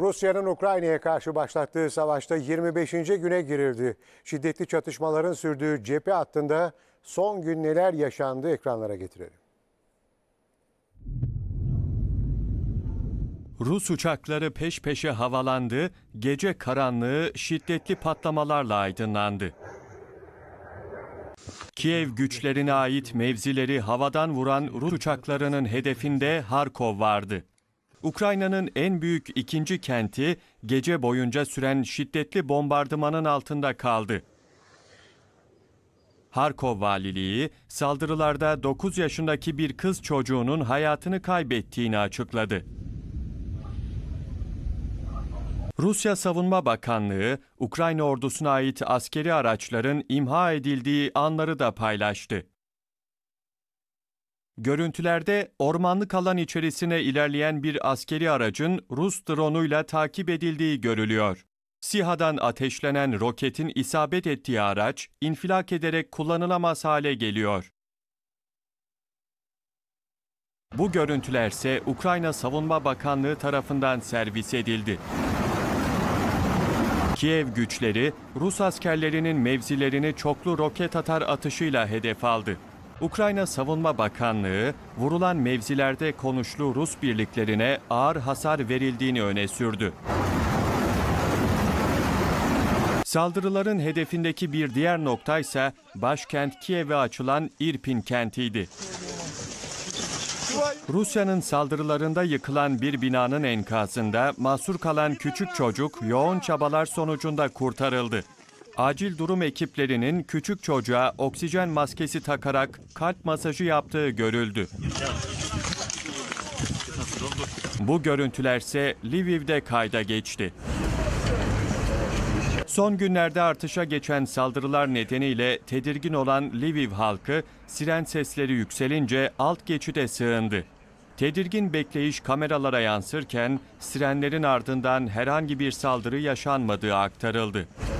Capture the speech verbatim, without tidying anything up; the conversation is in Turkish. Rusya'nın Ukrayna'ya karşı başlattığı savaşta yirmi beşinci güne girildi. Şiddetli çatışmaların sürdüğü cephe hattında son gün neler yaşandı ekranlara getirelim. Rus uçakları peş peşe havalandı, gece karanlığı şiddetli patlamalarla aydınlandı. Kiev güçlerine ait mevzileri havadan vuran Rus uçaklarının hedefinde Harkov vardı. Ukrayna'nın en büyük ikinci kenti gece boyunca süren şiddetli bombardımanın altında kaldı. Harkov valiliği saldırılarda dokuz yaşındaki bir kız çocuğunun hayatını kaybettiğini açıkladı. Rusya Savunma Bakanlığı, Ukrayna ordusuna ait askeri araçların imha edildiği anları da paylaştı. Görüntülerde ormanlık alan içerisine ilerleyen bir askeri aracın Rus drone'uyla takip edildiği görülüyor. SİHA'dan ateşlenen roketin isabet ettiği araç infilak ederek kullanılamaz hale geliyor. Bu görüntülerse Ukrayna Savunma Bakanlığı tarafından servis edildi. Kiev güçleri Rus askerlerinin mevzilerini çoklu roket atar atışıyla hedef aldı. Ukrayna Savunma Bakanlığı vurulan mevzilerde konuşlu Rus birliklerine ağır hasar verildiğini öne sürdü. Saldırıların hedefindeki bir diğer nokta ise başkent Kiev'e açılan İrpin kentiydi. Rusya'nın saldırılarında yıkılan bir binanın enkazında mahsur kalan küçük çocuk yoğun çabalar sonucunda kurtarıldı. Acil durum ekiplerinin küçük çocuğa oksijen maskesi takarak kalp masajı yaptığı görüldü. Bu görüntülerse Lviv'de kayda geçti. Son günlerde artışa geçen saldırılar nedeniyle tedirgin olan Lviv halkı siren sesleri yükselince alt geçide sığındı. Tedirgin bekleyiş kameralara yansırken sirenlerin ardından herhangi bir saldırı yaşanmadığı aktarıldı.